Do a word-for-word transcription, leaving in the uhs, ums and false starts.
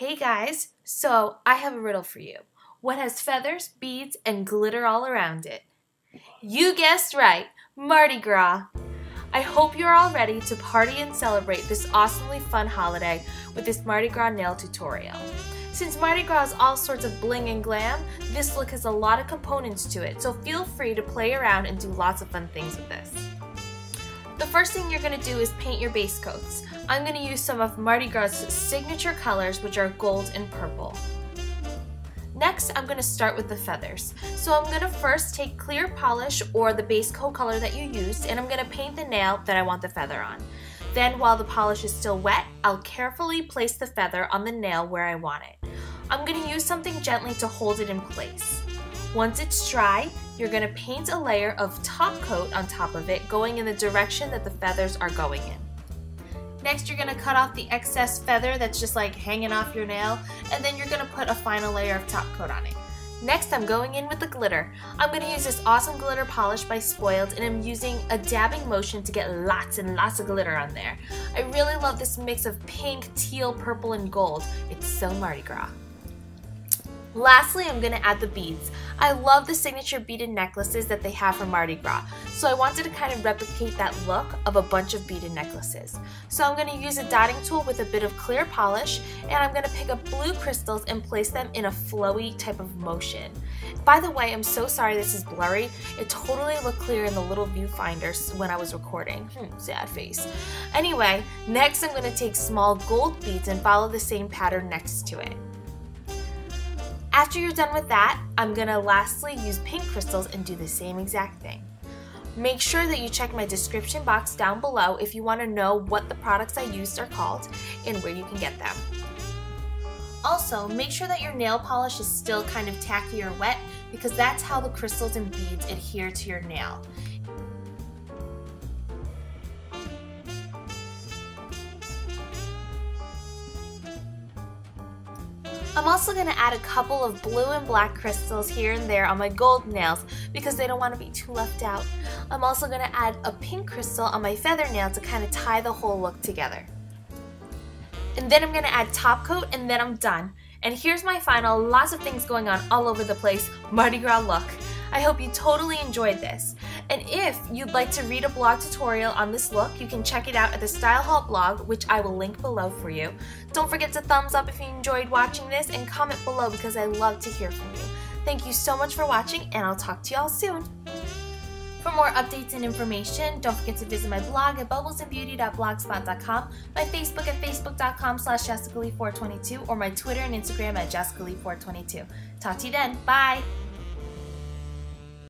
Hey guys, so I have a riddle for you. What has feathers, beads, and glitter all around it? You guessed right, Mardi Gras. I hope you're all ready to party and celebrate this awesomely fun holiday with this Mardi Gras nail tutorial. Since Mardi Gras is all sorts of bling and glam, this look has a lot of components to it, so feel free to play around and do lots of fun things with this. The first thing you're going to do is paint your base coats. I'm going to use some of Mardi Gras' signature colors, which are gold and purple. Next, I'm going to start with the feathers. So I'm going to first take clear polish or the base coat color that you used, and I'm going to paint the nail that I want the feather on. Then, while the polish is still wet, I'll carefully place the feather on the nail where I want it. I'm going to use something gently to hold it in place. Once it's dry, you're going to paint a layer of top coat on top of it, going in the direction that the feathers are going in. Next, you're going to cut off the excess feather that's just like hanging off your nail, and then you're going to put a final layer of top coat on it. Next, I'm going in with the glitter. I'm going to use this awesome glitter polish by Spoiled, and I'm using a dabbing motion to get lots and lots of glitter on there. I really love this mix of pink, teal, purple, and gold. It's so Mardi Gras. Lastly, I'm going to add the beads. I love the signature beaded necklaces that they have for Mardi Gras, so I wanted to kind of replicate that look of a bunch of beaded necklaces. So I'm going to use a dotting tool with a bit of clear polish, and I'm going to pick up blue crystals and place them in a flowy type of motion. By the way, I'm so sorry this is blurry. It totally looked clear in the little viewfinders when I was recording. Hmm, sad face. Anyway, next I'm going to take small gold beads and follow the same pattern next to it. After you're done with that, I'm going to lastly use pink crystals and do the same exact thing. Make sure that you check my description box down below if you want to know what the products I used are called and where you can get them. Also, make sure that your nail polish is still kind of tacky or wet, because that's how the crystals and beads adhere to your nail. I'm also going to add a couple of blue and black crystals here and there on my gold nails because they don't want to be too left out. I'm also going to add a pink crystal on my feather nail to kind of tie the whole look together. And then I'm going to add top coat, and then I'm done. And here's my final, lots of things going on all over the place, Mardi Gras look. I hope you totally enjoyed this. And if you'd like to read a blog tutorial on this look, you can check it out at the StyleHaul blog, which I will link below for you. Don't forget to thumbs up if you enjoyed watching this, and comment below because I love to hear from you. Thank you so much for watching, and I'll talk to y'all soon. For more updates and information, don't forget to visit my blog at bubbles and beauty dot blogspot dot com, my Facebook at facebook dot com slash jessica lee four twenty-two, or my Twitter and Instagram at jessica lee four twenty-two. Talk to you then. Bye!